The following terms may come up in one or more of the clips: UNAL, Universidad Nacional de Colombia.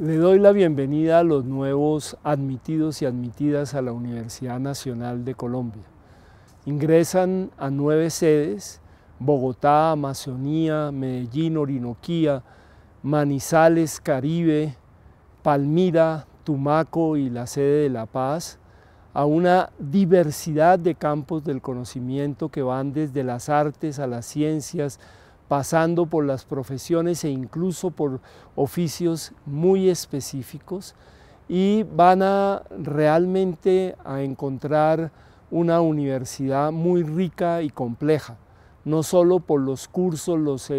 Le doy la bienvenida a los nuevos admitidos y admitidas a la Universidad Nacional de Colombia. Ingresan a 9 sedes: Bogotá, Amazonía, Medellín, Orinoquía, Manizales, Caribe, Palmira, Tumaco y la sede de La Paz, a una diversidad de campos del conocimiento que van desde las artes a las ciencias, pasando por las profesiones e incluso por oficios muy específicos, y van a realmente a encontrar una universidad muy rica y compleja, no solo por los cursos, los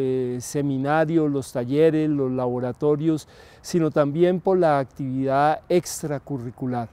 seminarios, los talleres, los laboratorios, sino también por la actividad extracurricular.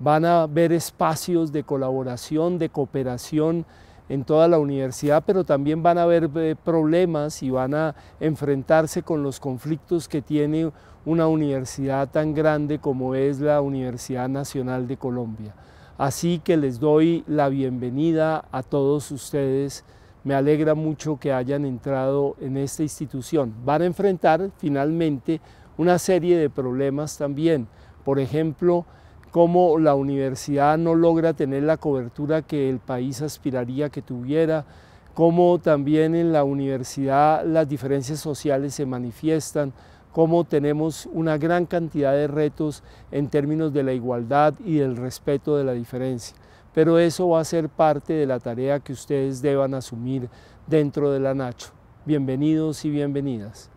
Van a ver espacios de colaboración, de cooperación en toda la universidad, pero también van a haber problemas y van a enfrentarse con los conflictos que tiene una universidad tan grande como es la Universidad Nacional de Colombia. Así que les doy la bienvenida a todos ustedes. Me alegra mucho que hayan entrado en esta institución. Van a enfrentar finalmente una serie de problemas también. Por ejemplo, cómo la universidad no logra tener la cobertura que el país aspiraría que tuviera, cómo también en la universidad las diferencias sociales se manifiestan, cómo tenemos una gran cantidad de retos en términos de la igualdad y del respeto de la diferencia. Pero eso va a ser parte de la tarea que ustedes deban asumir dentro de la NACHO. Bienvenidos y bienvenidas.